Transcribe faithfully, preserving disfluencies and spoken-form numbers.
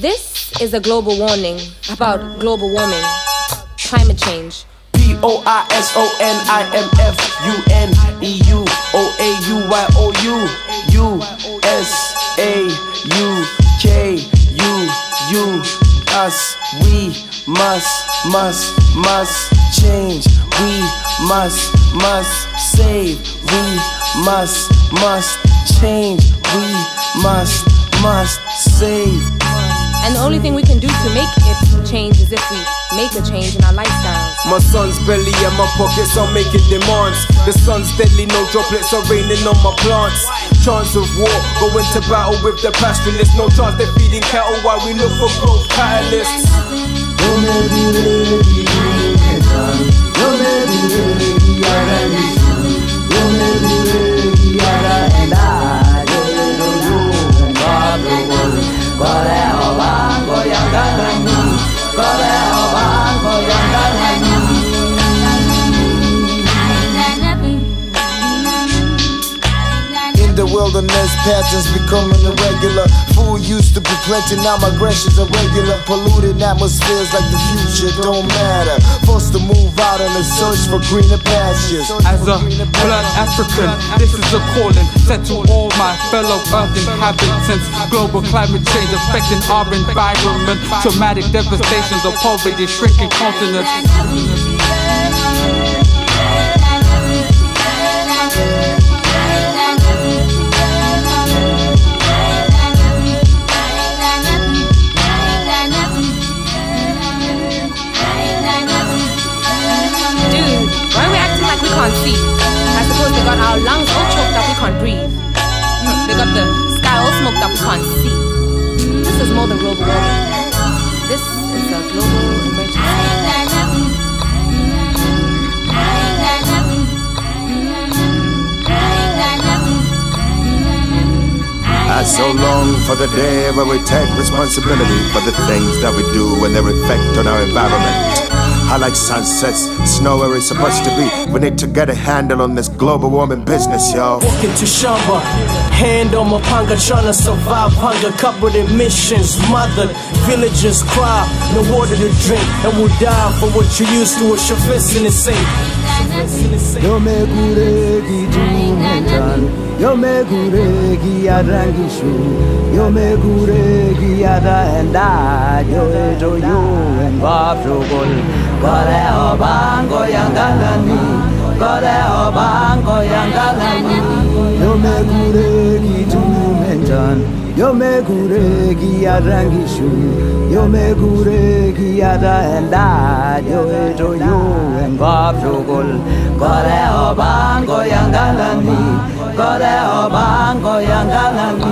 This is a global warning about global warming, climate change. P O I S O N I M F U N E U O A U Y O U U S A U K U U us. We must, must, must change. We must, must save. We must, must change. We must, must save. And the only thing we can do to make it change is if we make a change in our lifestyle. My son's belly and my pockets are making demands. The sun's deadly, no droplets are raining on my plants. Chance of war, going to battle with the pastoralists. No chance they're feeding cattle while we look for growth catalysts. The wilderness patterns becoming irregular. Food used to be plenty, now migrations are regular. Polluted atmospheres like the future don't matter. Forced to move out on a search for greener pastures. As a blood African, this is a calling set to all my fellow earth inhabitants. Global climate change affecting our environment. Traumatic devastations of poverty, shrinking continents. Our lungs all choked up, we can't breathe. They got the sky all smoked up, we can't see. This is more than global warming. This is a global emergency. I so long for the day where we take responsibility for the things that we do and their effect on our environment. I like sunsets, snow where it's supposed to be. We need to get a handle on this global warming business, yo. Walking to Shamba, hand on my panga, tryna survive hunger. Covered in missions, mothered, villagers cry, no water to drink, and we'll die for what you used to. It's your fist in the sink. Yo me gure gi dumendan, yo me gure gi adangishu, yo me gure gi adanda, yo edo yo en bafrogol. Koreo bango yangalani, koreo bango yangalani. Yo me guregi dumenjan, yo me guregi adangishu, yo me guregi adanda, yo edo yo embafrogol. Koreo bango yangalani, koreo bango yangalani.